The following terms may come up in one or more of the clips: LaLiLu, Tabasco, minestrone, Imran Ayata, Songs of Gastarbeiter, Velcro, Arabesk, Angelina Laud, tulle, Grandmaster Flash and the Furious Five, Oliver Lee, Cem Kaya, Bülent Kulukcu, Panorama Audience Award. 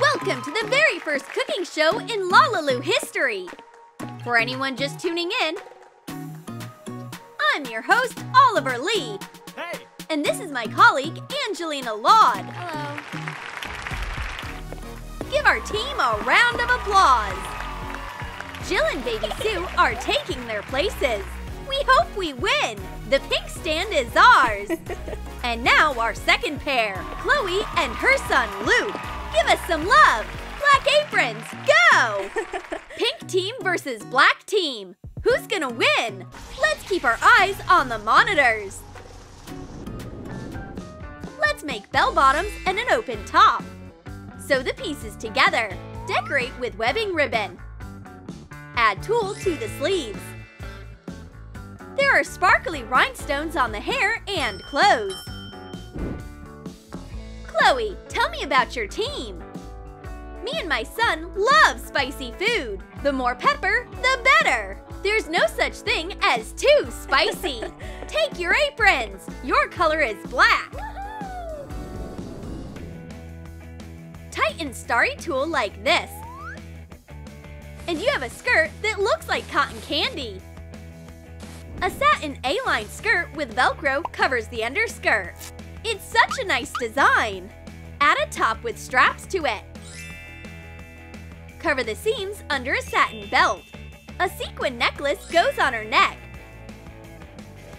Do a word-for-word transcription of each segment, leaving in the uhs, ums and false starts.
Welcome to the very first cooking show in LaLiLu history! For anyone just tuning in, I'm your host, Oliver Lee. Hey! And this is my colleague, Angelina Laud. Hello. Give our team a round of applause. Jill and Baby Sue are taking their places. We hope we win! The pink stand is ours! And now our second pair, Chloe and her son Luke. Give us some love! Black aprons, go! Pink team versus black team. Who's gonna win? Let's keep our eyes on the monitors. Let's make bell bottoms and an open top. Sew the pieces together. Decorate with webbing ribbon. Add tulle to the sleeves. There are sparkly rhinestones on the hair and clothes. Chloe, tell me about your team. Me and my son love spicy food. The more pepper, the better. There's no such thing as too spicy. Take your aprons. Your color is black. Woohoo! Tighten starry tulle like this. And you have a skirt that looks like cotton candy. A satin A-line skirt with Velcro covers the underskirt. It's such a nice design! Add a top with straps to it. Cover the seams under a satin belt. A sequin necklace goes on her neck.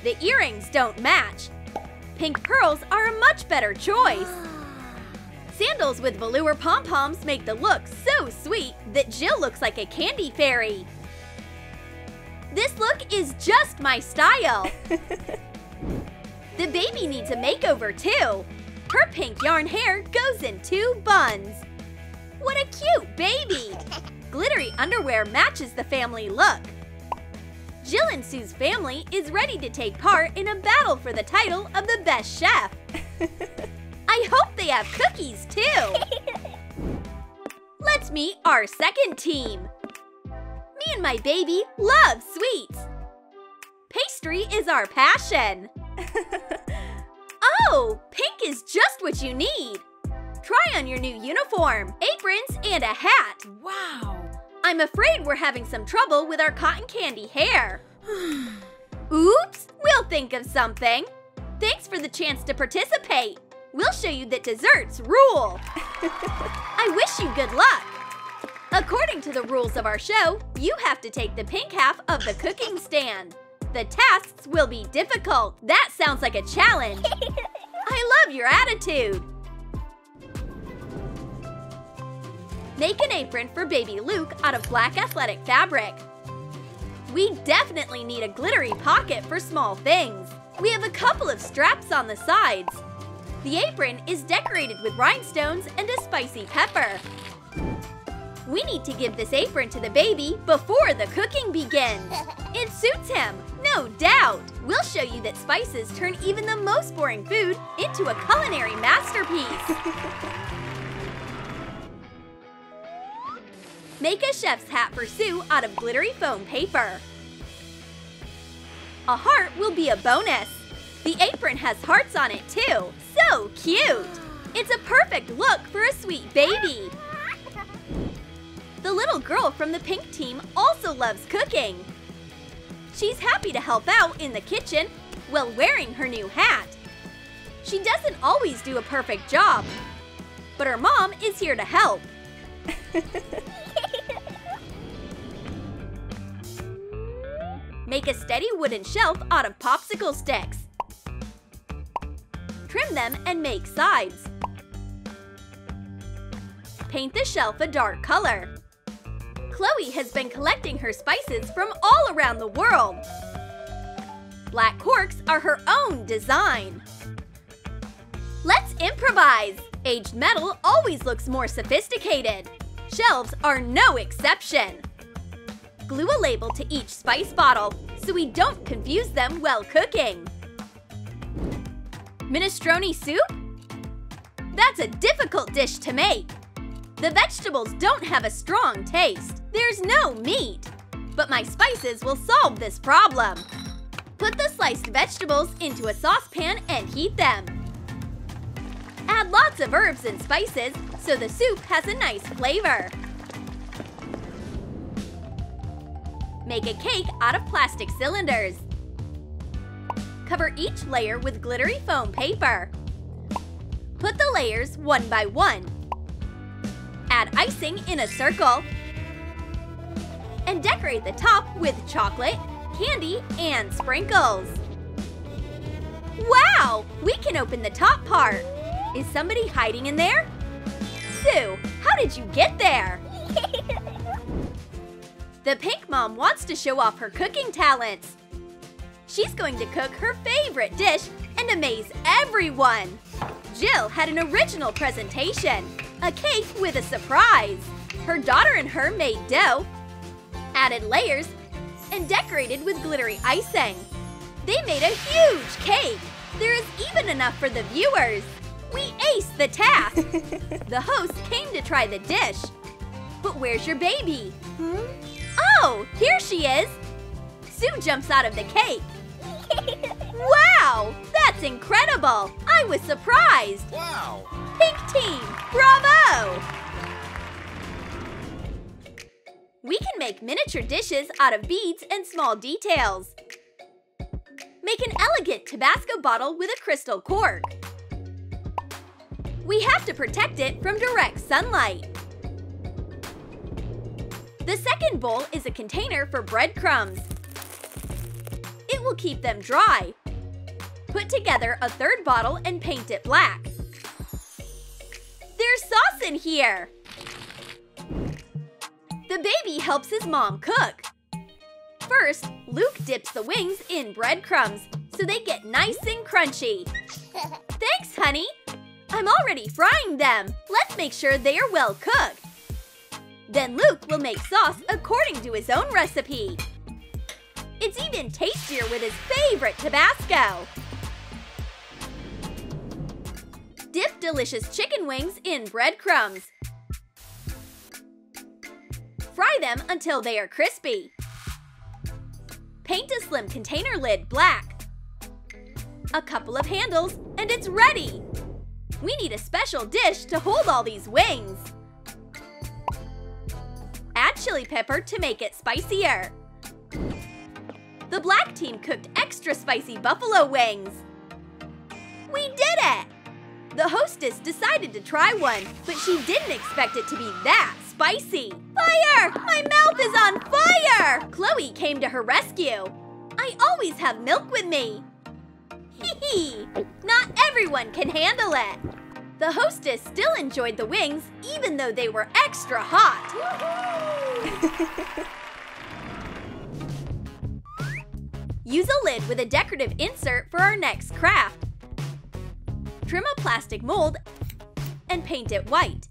The earrings don't match. Pink pearls are a much better choice. Sandals with velour pom-poms make the look so sweet that Jill looks like a candy fairy. This look is just my style! The baby needs a makeover too! Her pink yarn hair goes in two buns! What a cute baby! Glittery underwear matches the family look! Jill and Sue's family is ready to take part in a battle for the title of the best chef! I hope they have cookies too! Let's meet our second team! Me and my baby love sweets! Pastry is our passion! Oh, pink is just what you need! Try on your new uniform, aprons, and a hat! Wow! I'm afraid we're having some trouble with our cotton candy hair! Oops! We'll think of something! Thanks for the chance to participate! We'll show you that desserts rule! I wish you good luck! According to the rules of our show, you have to take the pink half of the cooking stand. The tasks will be difficult. That sounds like a challenge. I love your attitude. Make an apron for baby Luke out of black athletic fabric. We definitely need a glittery pocket for small things. We have a couple of straps on the sides. The apron is decorated with rhinestones and a spicy pepper. We need to give this apron to the baby before the cooking begins. It suits him, no doubt. We'll show you that spices turn even the most boring food into a culinary masterpiece. Make a chef's hat for Sue out of glittery foam paper. A heart will be a bonus. The apron has hearts on it too. So cute! It's a perfect look for a sweet baby. The little girl from the pink team also loves cooking. She's happy to help out in the kitchen while wearing her new hat. She doesn't always do a perfect job, but her mom is here to help. Make a steady wooden shelf out of popsicle sticks. Trim them and make sides. Paint the shelf a dark color. Chloe has been collecting her spices from all around the world. Black corks are her own design. Let's improvise! Aged metal always looks more sophisticated. Shelves are no exception. Glue a label to each spice bottle so we don't confuse them while cooking. Minestrone soup? That's a difficult dish to make. The vegetables don't have a strong taste. There's no meat. But my spices will solve this problem. Put the sliced vegetables into a saucepan and heat them. Add lots of herbs and spices so the soup has a nice flavor. Make a cake out of plastic cylinders. Cover each layer with glittery foam paper. Put the layers one by one. Add icing in a circle. And decorate the top with chocolate, candy, and sprinkles. Wow! We can open the top part! Is somebody hiding in there? Sue, how did you get there? The pink mom wants to show off her cooking talents. She's going to cook her favorite dish and amaze everyone. Jill had an original presentation, a cake with a surprise. Her daughter and her made dough, added layers, and decorated with glittery icing. They made a huge cake. There is even enough for the viewers. We aced the task. The host came to try the dish. But where's your baby? Hmm? Oh, here she is! Sue jumps out of the cake. Wow! That's incredible! I was surprised! Wow! Pink team, bravo! We can make miniature dishes out of beads and small details. Make an elegant Tabasco bottle with a crystal cork. We have to protect it from direct sunlight. The second bowl is a container for breadcrumbs. It will keep them dry. Put together a third bottle and paint it black. There's sauce in here! The baby helps his mom cook. First, Luke dips the wings in breadcrumbs so they get nice and crunchy. Thanks, honey! I'm already frying them. Let's make sure they are well cooked. Then Luke will make sauce according to his own recipe. It's even tastier with his favorite Tabasco. Dip delicious chicken wings in breadcrumbs. Fry them until they are crispy. Paint a slim container lid black. A couple of handles and it's ready! We need a special dish to hold all these wings. Add chili pepper to make it spicier. The black team cooked extra spicy buffalo wings. We did it! The hostess decided to try one, but she didn't expect it to be that spicy. Fire! My mouth is on fire! Chloe came to her rescue. I always have milk with me. Hee hee! Not everyone can handle it. The hostess still enjoyed the wings, even though they were extra hot. Use a lid with a decorative insert for our next craft. Trim a plastic mold and paint it white.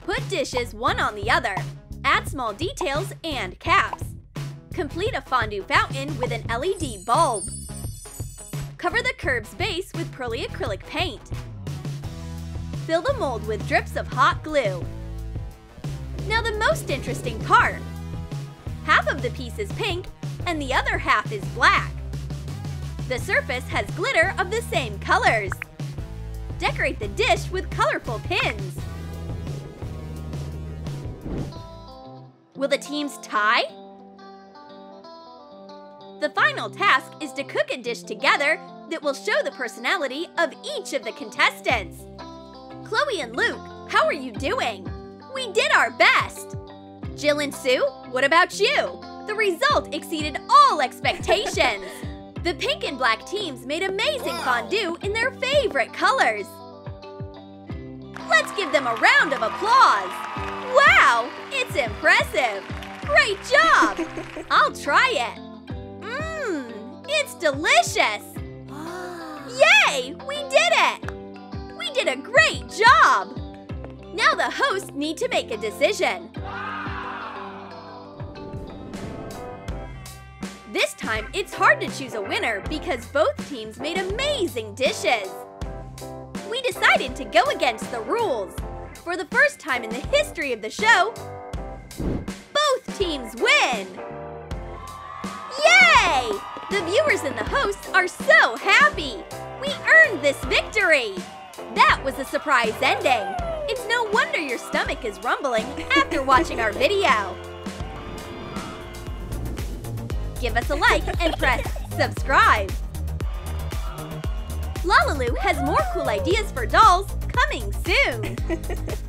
Put dishes one on the other. Add small details and caps. Complete a fondue fountain with an L E D bulb. Cover the curb's base with pearly acrylic paint. Fill the mold with drips of hot glue. Now the most interesting part. Half of the piece is pink and the other half is black. The surface has glitter of the same colors. Decorate the dish with colorful pins. Will the teams tie? The final task is to cook a dish together that will show the personality of each of the contestants. Chloe and Luke, how are you doing? We did our best! Jill and Sue, what about you? The result exceeded all expectations! The pink and black teams made amazing fondue in their favorite colors! Let's give them a round of applause! Wow! It's impressive! Great job! I'll try it! Mmm! It's delicious! Yay! We did it! We did a great job! Now the hosts need to make a decision. This time, it's hard to choose a winner because both teams made amazing dishes. We decided to go against the rules. For the first time in the history of the show, both teams win! Yay! The viewers and the hosts are so happy! We earned this victory! That was a surprise ending! It's no wonder your stomach is rumbling after watching our video! Give us a like and press subscribe! LaLiLu has more cool ideas for dolls coming soon!